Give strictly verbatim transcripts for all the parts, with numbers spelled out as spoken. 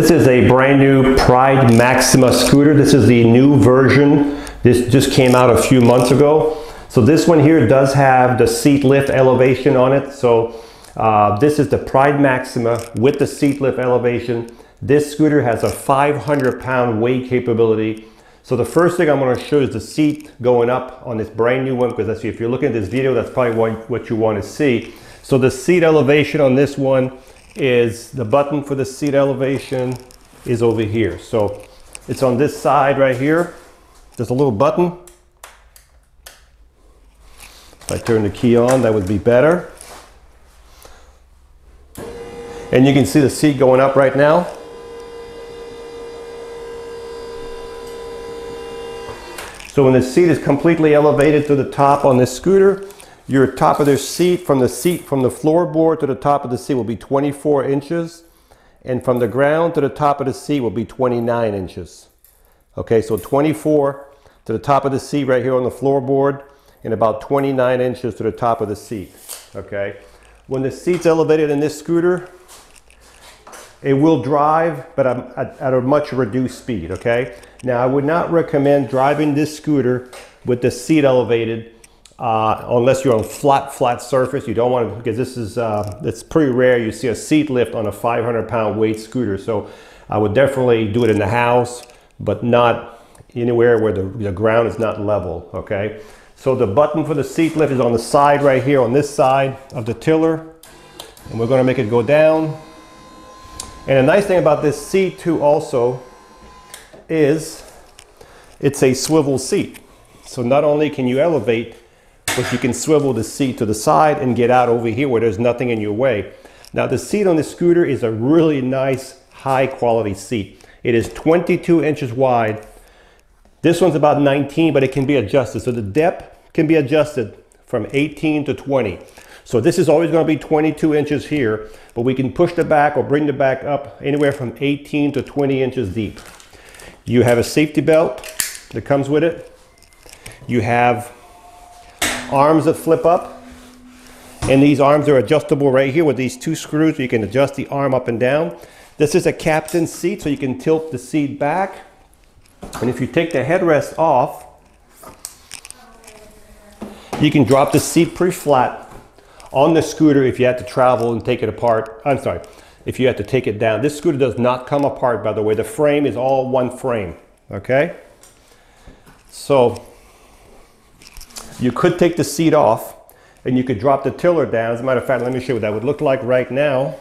This is a brand new Pride Maxima scooter. This is the new version. This just came out a few months ago. So this one here does have the seat lift elevation on it. So uh, this is the Pride Maxima with the seat lift elevation. This scooter has a five hundred pound weight capability. So the first thing I'm going to show is the seat going up on this brand new one, because if you're looking at this video, that's probably what, what you want to see. So the seat elevation on this one is, the button for the seat elevation is over here. So it's on this side right here. There's a little button. If I turn the key on, that would be better. And you can see the seat going up right now. So when the seat is completely elevated to the top on this scooter, your top of the seat from the seat from the floorboard to the top of the seat will be twenty-four inches, and from the ground to the top of the seat will be twenty-nine inches. Okay, so twenty-four to the top of the seat right here on the floorboard, and about twenty-nine inches to the top of the seat. Okay, when the seat's elevated in this scooter, it will drive, but at, at a much reduced speed. Okay, now I would not recommend driving this scooter with the seat elevated uh, unless you're on flat, flat surface. You don't want to, because this is uh, it's pretty rare you see a seat lift on a five hundred pound weight scooter. So I would definitely do it in the house, but not anywhere where the, the ground is not level. Okay, so the button for the seat lift is on the side right here, on this side of the tiller, and we're going to make it go down. And a nice thing about this seat too also is it's a swivel seat. So not only can you elevate, but you can swivel the seat to the side and get out over here where there's nothing in your way. Now the seat on the scooter is a really nice high quality seat. It is twenty-two inches wide. This one's about nineteen, but it can be adjusted. So the depth can be adjusted from eighteen to twenty. So this is always going to be twenty-two inches here, but we can push the back or bring the back up anywhere from eighteen to twenty inches deep. You have a safety belt that comes with it. You have arms that flip up, and these arms are adjustable right here with these two screws. You can adjust the arm up and down. This is a captain's seat, so you can tilt the seat back. And if you take the headrest off, you can drop the seat pretty flat on the scooter if you had to travel and take it apart. I'm sorry, if you had to take it down. This scooter does not come apart, by the way. The frame is all one frame, okay? So you could take the seat off and you could drop the tiller down. As a matter of fact, let me show you what that would look like right now.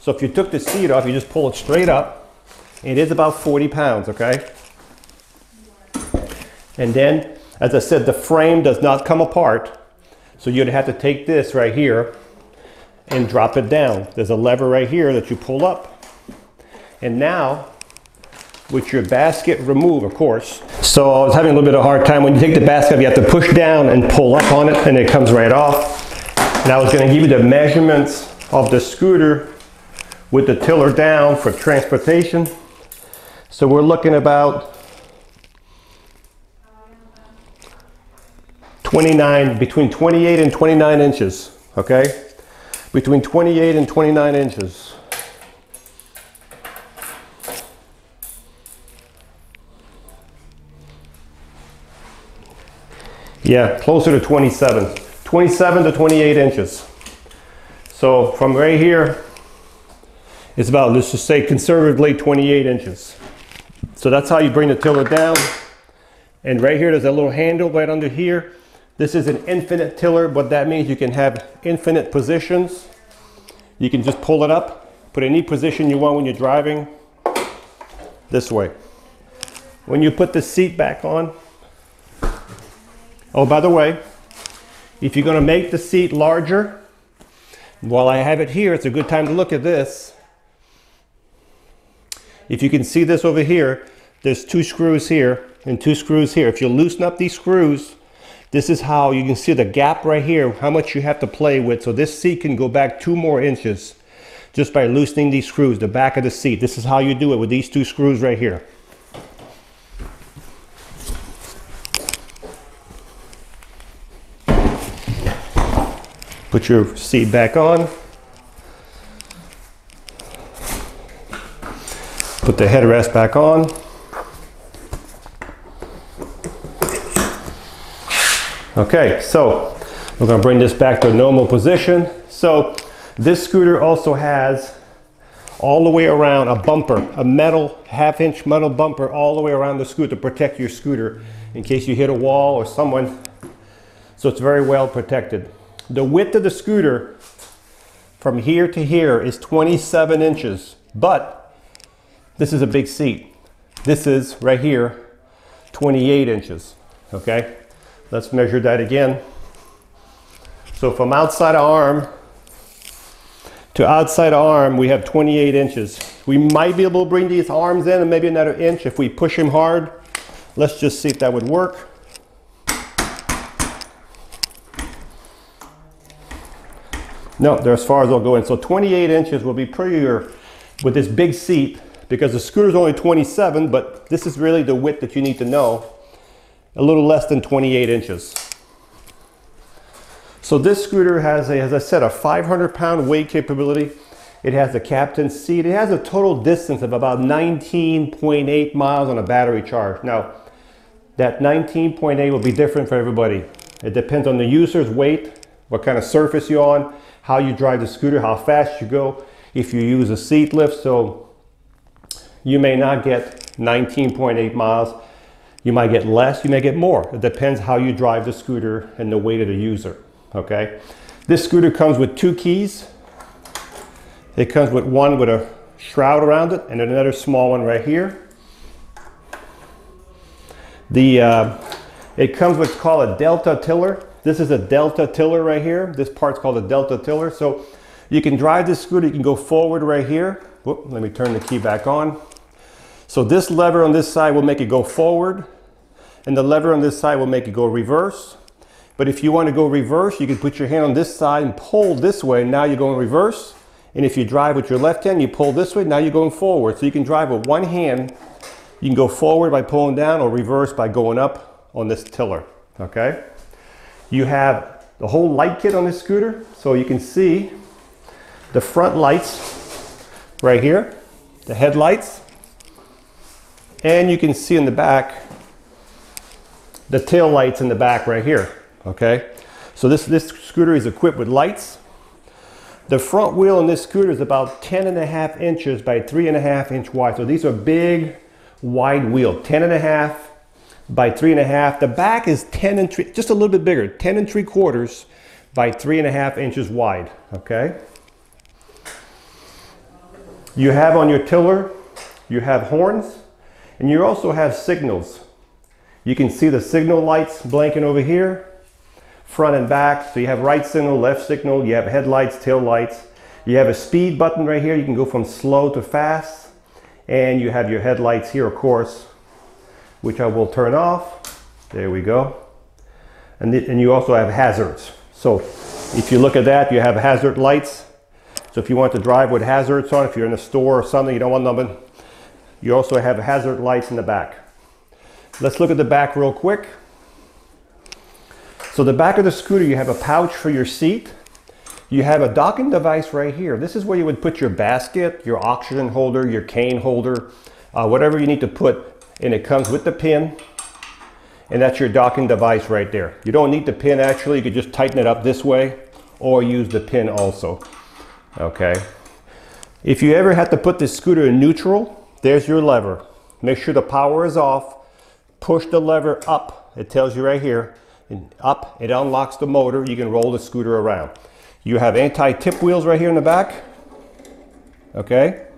So if you took the seat off, you just pull it straight up. It is about forty pounds, okay? And then, as I said, the frame does not come apart. So you'd have to take this right here and drop it down. There's a lever right here that you pull up. And now, with your basket removed, of course. So I was having a little bit of a hard time. When you take the basket, you have to push down and pull up on it, and it comes right off. And I was gonna give you the measurements of the scooter with the tiller down for transportation. So we're looking about twenty-nine, between twenty-eight and twenty-nine inches, okay? Between twenty-eight and twenty-nine inches. Yeah, closer to twenty-seven. twenty-seven to twenty-eight inches. So from right here, it's about, let's just say conservatively twenty-eight inches. So that's how you bring the tiller down. And right here, there's a little handle right under here. This is an infinite tiller, but that means you can have infinite positions. You can just pull it up, put any position you want when you're driving, this way. When you put the seat back on, oh, by the way, if you're gonna make the seat larger, while I have it here, it's a good time to look at this. If you can see this over here, there's two screws here and two screws here. If you loosen up these screws, this is how you can see the gap right here, how much you have to play with. So this seat can go back two more inches just by loosening these screws, the back of the seat. This is how you do it with these two screws right here. Put your seat back on. Put the headrest back on. Okay, so we're gonna bring this back to a normal position. So this scooter also has all the way around a bumper, a metal, half-inch metal bumper all the way around the scooter to protect your scooter in case you hit a wall or someone. So it's very well protected. The width of the scooter from here to here is twenty-seven inches, but this is a big seat. This is, right here, twenty-eight inches, okay? Let's measure that again. So from outside arm to outside arm, we have twenty-eight inches. We might be able to bring these arms in and maybe another inch if we push them hard. Let's just see if that would work. No, they're as far as they'll go in. So twenty-eight inches will be prettier with this big seat because the scooter's only twenty-seven, but this is really the width that you need to know. A little less than twenty-eight inches. So this scooter has, a, as I said, a five hundred pound weight capability. It has the captain's seat. It has a total distance of about nineteen point eight miles on a battery charge. Now, that nineteen point eight will be different for everybody. It depends on the user's weight, what kind of surface you're on, how you drive the scooter, how fast you go, if you use a seat lift. So you may not get nineteen point eight miles. You might get less, you may get more. It depends how you drive the scooter and the weight of the user, okay? This scooter comes with two keys. It comes with one with a shroud around it and another small one right here. The, uh, it comes with what's called a Delta Tiller. This is a Delta Tiller right here. This part's called a Delta Tiller. So you can drive this scooter, you can go forward right here. Whoop, let me turn the key back on. So this lever on this side will make it go forward, and the lever on this side will make it go reverse. But if you want to go reverse, you can put your hand on this side and pull this way, and now you're going reverse. And if you drive with your left hand, you pull this way, now you're going forward. So you can drive with one hand. You can go forward by pulling down or reverse by going up on this tiller, okay? You have the whole light kit on this scooter, so you can see the front lights right here, the headlights. And you can see in the back, the tail lights in the back right here, okay? So this, this scooter is equipped with lights. The front wheel on this scooter is about ten and a half inches by three and a half inch wide. So these are big, wide wheel, ten and a half by three and a half. The back is ten and three, just a little bit bigger, ten and three quarters by three and a half inches wide, okay? You have on your tiller, you have horns. And you also have signals. You can see the signal lights blinking over here, front and back. So you have right signal, left signal, you have headlights, tail lights. You have a speed button right here. You can go from slow to fast. And you have your headlights here, of course, which I will turn off. There we go. And, the, and you also have hazards. So if you look at that, you have hazard lights. So if you want to drive with hazards on, if you're in a store or something, you don't want them. You also have hazard lights in the back. Let's look at the back real quick. So the back of the scooter, you have a pouch for your seat. You have a docking device right here. This is where you would put your basket, your oxygen holder, your cane holder, uh, whatever you need to put. And it comes with the pin. And that's your docking device right there. You don't need the pin actually. You could just tighten it up this way or use the pin also. Okay. If you ever had to put this scooter in neutral, there's your lever. Make sure the power is off. Push the lever up. It tells you right here. And up, it unlocks the motor. You can roll the scooter around. You have anti-tip wheels right here in the back. Okay.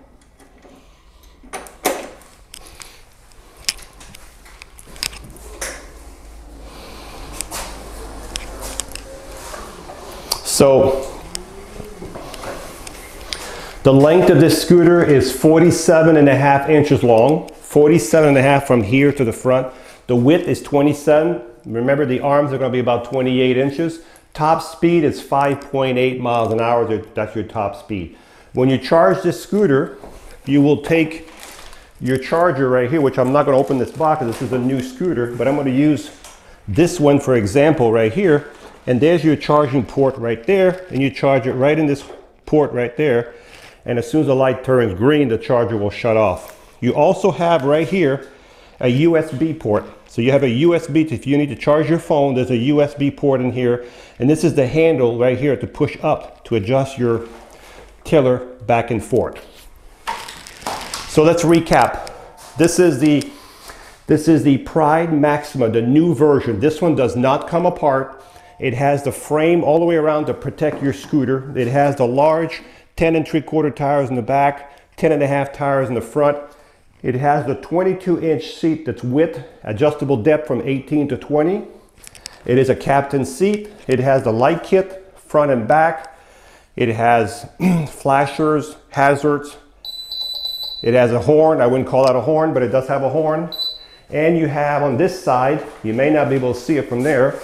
So, the length of this scooter is forty-seven and a half inches long, forty-seven and a half from here to the front. The width is twenty-seven. Remember, the arms are going to be about twenty-eight inches. Top speed is five point eight miles an hour. That's your top speed. When you charge this scooter, you will take your charger right here, which I'm not going to open this box. This is a new scooter, but I'm going to use this one for example right here. And there's your charging port right there, and you charge it right in this port right there. And as soon as the light turns green, the charger will shut off. You also have right here a U S B port. So you have a U S B, if you need to charge your phone, there's a U S B port in here. And this is the handle right here to push up to adjust your tiller back and forth. So let's recap. This is the, this is the Pride Maxima, the new version. This one does not come apart. It has the frame all the way around to protect your scooter. It has the large ten and three quarter tires in the back, ten and a half tires in the front. It has the twenty-two inch seat that's width, adjustable depth from eighteen to twenty. It is a captain's seat. It has the light kit, front and back. It has flashers, hazards. It has a horn. I wouldn't call that a horn, but it does have a horn. And you have on this side, you may not be able to see it from there.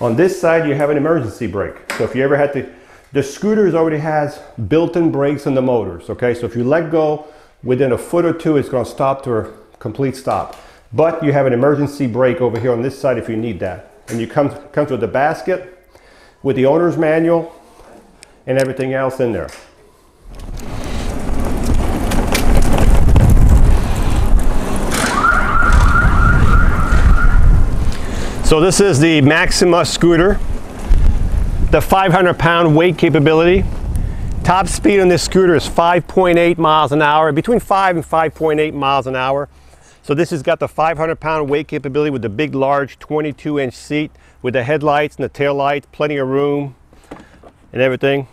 On this side, you have an emergency brake. So if you ever had to, the scooters already has built-in brakes in the motors, okay? So if you let go, within a foot or two, it's going to stop to a complete stop. But you have an emergency brake over here on this side if you need that. And you come comes with the basket, with the owner's manual, and everything else in there. So this is the Maxima scooter, the five hundred pound weight capability. Top speed on this scooter is five point eight miles an hour, between five and five point eight miles an hour. So this has got the five hundred pound weight capability with the big, large twenty-two inch seat with the headlights and the taillights, plenty of room and everything.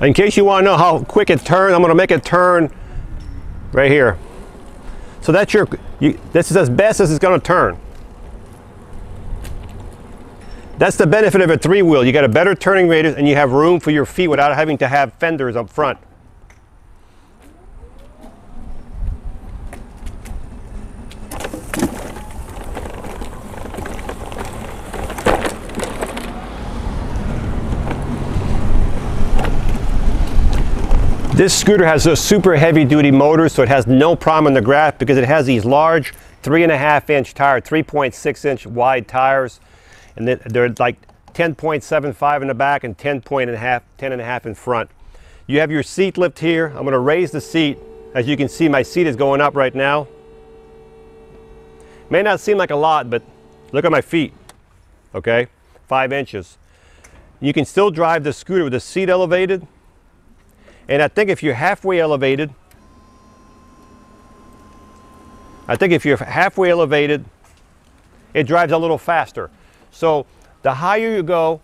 In case you want to know how quick it turns, I'm going to make it turn right here. So that's your, you, this is as best as it's going to turn. That's the benefit of a three-wheel. You got a better turning radius and you have room for your feet without having to have fenders up front. This scooter has a super heavy duty motor, so it has no problem in the grass because it has these large three and a half inch tires, three point six inch wide tires. And they're like ten point seven five in the back and ten and a half in front. You have your seat lift here. I'm gonna raise the seat. As you can see, my seat is going up right now. May not seem like a lot, but look at my feet, okay? Five inches. You can still drive the scooter with the seat elevated. And I think if you're halfway elevated, I think if you're halfway elevated, it drives a little faster. So the higher you go,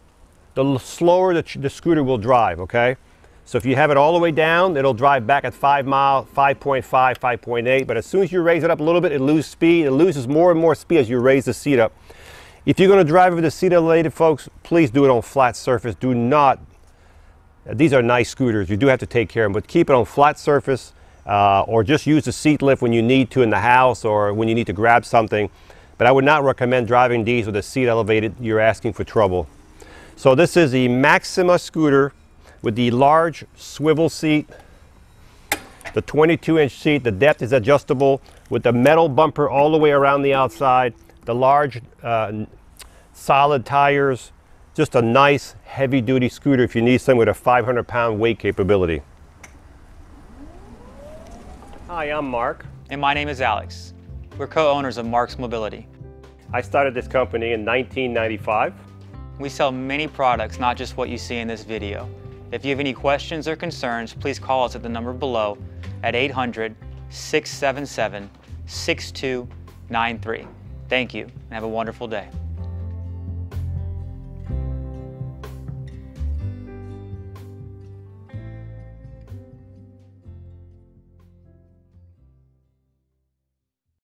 the slower the, the scooter will drive, okay? So if you have it all the way down, it'll drive back at five mile, five point five, five point eight, but as soon as you raise it up a little bit, it loses speed. It loses more and more speed as you raise the seat up. If you're gonna drive with the seat elevated, folks, please do it on flat surface. Do not. These are nice scooters. You do have to take care of them, but keep it on flat surface uh, or just use the seat lift when you need to in the house or when you need to grab something. But I would not recommend driving these with a seat elevated. You're asking for trouble. So this is the Maxima scooter with the large swivel seat, the twenty-two inch seat. The depth is adjustable with the metal bumper all the way around the outside, the large uh, solid tires. Just a nice heavy duty scooter if you need something with a five hundred pound weight capability. Hi, I'm Mark. And my name is Alex. We're co-owners of Mark's Mobility. I started this company in nineteen ninety-five. We sell many products, not just what you see in this video. If you have any questions or concerns, please call us at the number below at eight hundred, six seven seven, six two nine three. Thank you and have a wonderful day.